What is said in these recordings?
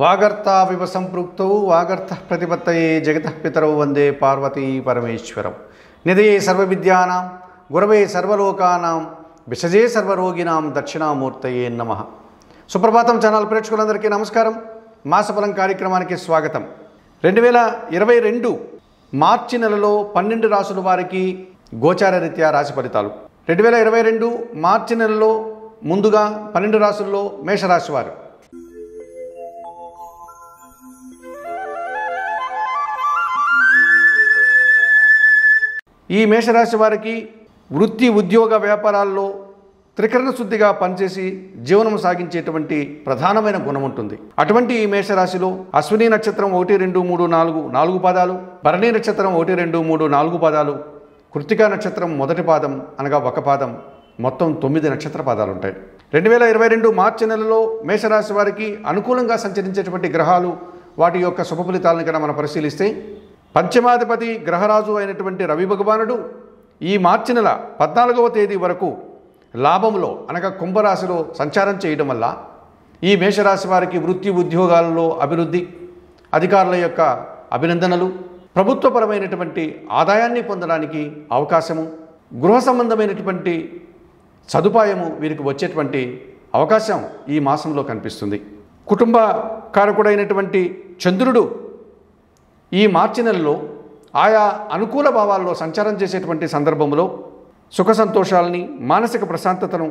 वागर्ताविव संपृक्तौ वागर्तः प्रतिपत्तये जगतः पितरौ वंदे पार्वती परमेश्वरं। निधये सर्वविद्यानां गुरवे सर्वलोकानां विशजे सर्वरोगिणां दक्षिणामूर्तये नमः। सुप्रभातं चैनल प्रेक्षकुलंदरिकी नमस्कारं। मासफलं कार्यक्रमानिकी स्वागतं। 2022 మార్చి నెలలో 12 రాశుల వారికి గోచార రీత్యా రాశి ఫలితాలు। 2022 మార్చి నెలలో ముందుగా 12 రాశుల్లో మేష రాశి వారు। ఈ మేష రాశి వారికి వృత్తి ఉద్యోగ వ్యాపారాల్లో త్రికరణ శుద్ధిగా పనిచేసి జీవనం సాగించేటువంటి ప్రధానమైన గుణం ఉంటుంది। అటువంటి ఈ మేష రాశిలో అశ్విని నక్షత్రం 1 2 3 4 నాలుగు పాదాలు, భరణి నక్షత్రం 1 2 3 4 పాదాలు, కృత్తికా నక్షత్రం మొదటి పాదం అనగా ఒక పాదం, మొత్తం 9 నక్షత్ర పాదాలు ఉంటాయి। 2022 మార్చి నెలలో మేషరాశి వారికి అనుకూలంగా సంచరించేటువంటి గ్రహాలు వాటి యొక్క శుభ ఫలితాలను కనుక మనం పరిశీలిస్తే పంచమాధిపతి గ్రహరాజు అయినటువంటి రవి భగవానుడు ఈ మార్చి నెల 14వ తేదీ వరకు లాభంలో అనగా కుంభరాశిలో సంచారం చేయడం వల్ల ఈ మేషరాశి వారికి వృత్తి ఉద్యోగాలలో అభివృద్ధి, అధికారుల యొక్క అభినందనలు, ప్రభుత్వపరమైనటువంటి ఆదాయాన్ని పొందడానికి అవకాశము, గృహ సంబంధమైనటువంటి సదుపాయము వీరికి వచ్చేటువంటి అవకాశం ఈ మాసంలో కనిపిస్తుంది। కుటుంబ కారకుడైనటువంటి చంద్రుడు ఈ మార్చి నెలలో ఆయా అనుకూల భావాల్లో సంచారం చేసేటువంటి సందర్భంలో సుఖ సంతోషాలని, మానసిక ప్రశాంతతను,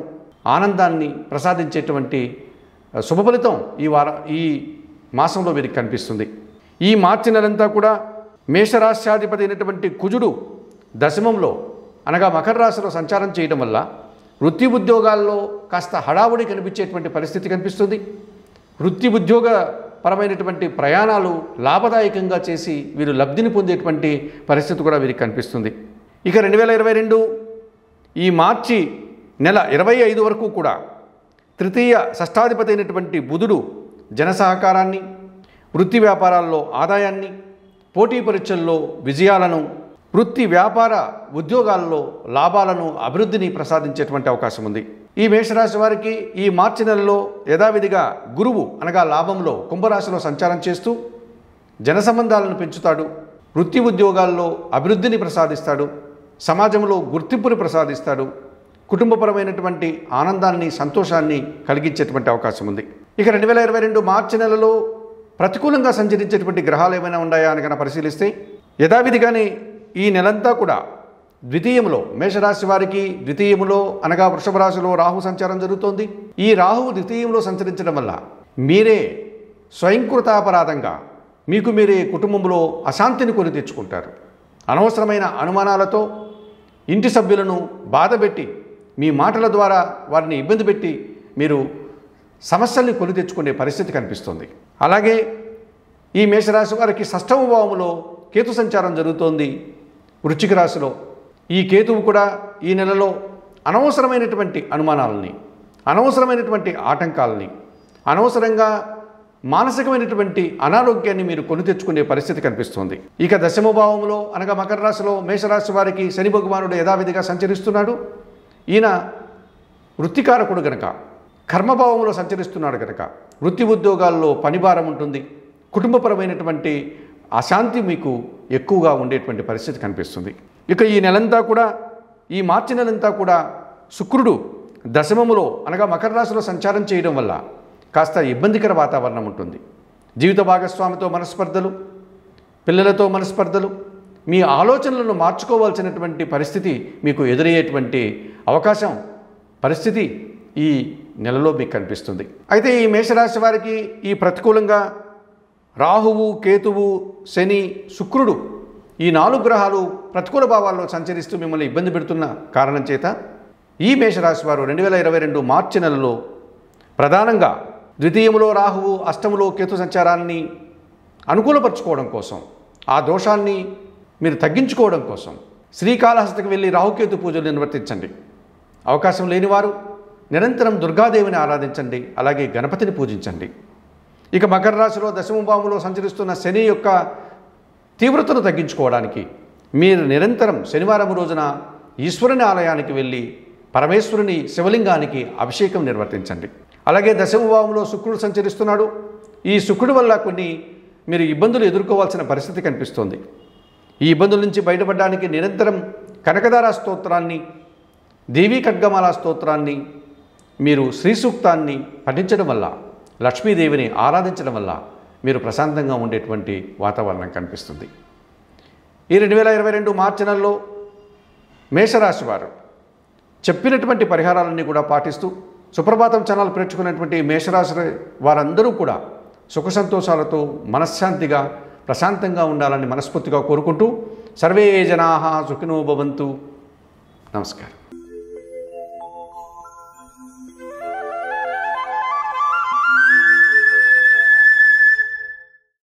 ఆనందాన్ని ప్రసాదించేటువంటి శుభ ఫలితం ఈ మాసంలో వీరికి కనిపిస్తుంది। ఈ మార్చి నెలంతా కూడా మేషరాశ్యాధిపతి అయినటువంటి కుజుడు దశమంలో అనగా మకర రాశిలో సంచారం చేయడం వల్ల వృత్తి ఉద్యోగాల్లో కాస్త హడావుడి కనిపించేటువంటి పరిస్థితి కనిపిస్తుంది। వృత్తి ఉద్యోగ పరమైనటువంటి ప్రయాణాలు లాభదాయకంగా చేసి వీరు లబ్ధిని పొందేటువంటి పరిస్థితి కూడా వీరికి కనిపిస్తుంది। ఇక 2022 ఈ మార్చి నెల 25 వరకు కూడా తృతీయ షష్టాధిపతి అయినటువంటి బుధుడు జన సహకారాన్ని, వృత్తి వ్యాపారాల్లో ఆదాయాన్ని, పోటీ పరీక్షల్లో విజయాలను, వృత్తి వ్యాపార ఉద్యోగాల్లో లాభాలను, అభివృద్ధిని ప్రసాదించేటువంటి అవకాశం ఉంది। ఈ మేషరాశి వారికి ఈ మార్చి నెలలో యథావిధిగా గురువు అనగా లాభంలో కుంభరాశిలో సంచారం చేస్తూ జన సంబంధాలను పెంచుతాడు, వృత్తి ఉద్యోగాల్లో అభివృద్ధిని ప్రసాదిస్తాడు, సమాజంలో గుర్తింపుని ప్రసాదిస్తాడు, కుటుంబపరమైనటువంటి ఆనందాన్ని, సంతోషాన్ని కలిగించేటువంటి అవకాశం ఉంది। ఇక 2022 మార్చి నెలలో ప్రతికూలంగా సంచరించేటువంటి గ్రహాలు ఏమైనా ఉన్నాయా అని కనుక పరిశీలిస్తే యథావిధిగానే ఈ నెలంతా కూడా ద్వితీయంలో మేషరాశి వారికి ద్వితీయంలో అనగా వృషభ రాశిలో రాహు సంచారం జరుగుతోంది। ఈ రాహువు ద్వితీయంలో సంచరించడం వల్ల మీరే స్వయంకృతాపరాధంగా మీకు మీరే కుటుంబంలో అశాంతిని కొని తెచ్చుకుంటారు। అనవసరమైన అనుమానాలతో ఇంటి సభ్యులను బాధపెట్టి, మీ మాటల ద్వారా వారిని ఇబ్బంది పెట్టి మీరు సమస్యల్ని కొని తెచ్చుకునే పరిస్థితి కనిపిస్తుంది। అలాగే ఈ మేషరాశి వారికి షష్టమ భావంలో కేతు సంచారం జరుగుతోంది వృశ్చిక రాశిలో। ఈ కేతువు కూడా ఈ నెలలో అనవసరమైనటువంటి అనుమానాలని, అనవసరమైనటువంటి ఆటంకాలని, అనవసరంగా మానసికమైనటువంటి అనారోగ్యాన్ని మీరు కొని తెచ్చుకునే పరిస్థితి కనిపిస్తుంది। ఇక దశమభావంలో అనగా మకర రాశిలో మేషరాశి వారికి శని భగవానుడు యథావిధిగా సంచరిస్తున్నాడు। ఈయన వృత్తికారకుడు గనక కర్మభావంలో సంచరిస్తున్నాడు గనక వృత్తి ఉద్యోగాల్లో పనిభారం ఉంటుంది, కుటుంబపరమైనటువంటి అశాంతి మీకు ఎక్కువగా ఉండేటువంటి పరిస్థితి కనిపిస్తుంది। ఇక ఈ నెలంతా కూడా ఈ మార్చి నెలంతా కూడా శుక్రుడు దశమములో అనగా మకర రాశిలో సంచారం చేయడం వల్ల కాస్త ఇబ్బందికర వాతావరణం ఉంటుంది। జీవిత భాగస్వామితో మనస్పర్ధలు, పిల్లలతో మనస్పర్ధలు, మీ ఆలోచనలను మార్చుకోవాల్సినటువంటి పరిస్థితి మీకు ఎదురయ్యేటువంటి అవకాశం, పరిస్థితి ఈ నెలలో మీకు కనిపిస్తుంది। అయితే ఈ మేషరాశి వారికి ఈ ప్రతికూలంగా రాహువు, కేతువు, శని, శుక్రుడు ఈ 4 గ్రహాలు ప్రతికూల భావాల్లో సంచరిస్తూ మిమ్మల్ని ఇబ్బంది పెడుతున్న కారణం చేత ఈ మేషరాశి వారు 2022 మార్చి నెలలో ప్రధానంగా ద్వితీయంలో రాహువు, అష్టములో కేతు సంచారాన్ని అనుకూలపరచుకోవడం కోసం, ఆ దోషాన్ని మీరు తగ్గించుకోవడం కోసం శ్రీకాళహస్తికి వెళ్ళి రాహుకేతు పూజలు నిర్వర్తించండి। అవకాశం లేనివారు నిరంతరం దుర్గాదేవిని ఆరాధించండి, అలాగే గణపతిని పూజించండి। ఇక మకర రాశిలో దశమభావంలో సంచరిస్తున్న శని యొక్క తీవ్రతను తగ్గించుకోవడానికి మీరు నిరంతరం శనివారం రోజున ఈశ్వరుని ఆలయానికి వెళ్ళి పరమేశ్వరుని శివలింగానికి అభిషేకం నిర్వర్తించండి। అలాగే దశమభావంలో శుక్రుడు సంచరిస్తున్నాడు, ఈ శుక్రుడి వల్ల కొన్ని మీరు ఇబ్బందులు ఎదుర్కోవాల్సిన పరిస్థితి కనిపిస్తుంది. ఈ ఇబ్బందుల నుంచి బయటపడడానికి నిరంతరం కనకదార స్తోత్రాన్ని, దేవి ఖడ్గమాల స్తోత్రాన్ని, మీరు శ్రీ సూక్తాన్ని పఠించడం వల్ల, లక్ష్మీదేవిని ఆరాధించడం వల్ల మీరు ప్రశాంతంగా ఉండేటువంటి వాతావరణం కనిపిస్తుంది. ఈ 2022 మార్చి నెలలో మేషరాశి వారు చెప్పినటువంటి పరిహారాలన్నీ కూడా పాటిస్తూ సుప్రభాతం ఛానల్ ప్రేక్షకున్నటువంటి మేషరాశి వారందరూ కూడా సుఖ సంతోషాలతో మనశ్శాంతిగా ప్రశాంతంగా ఉండాలని మనస్ఫూర్తిగా కోరుకుంటూ సర్వే జనాః సుఖినో భవంతు. నమస్కారం.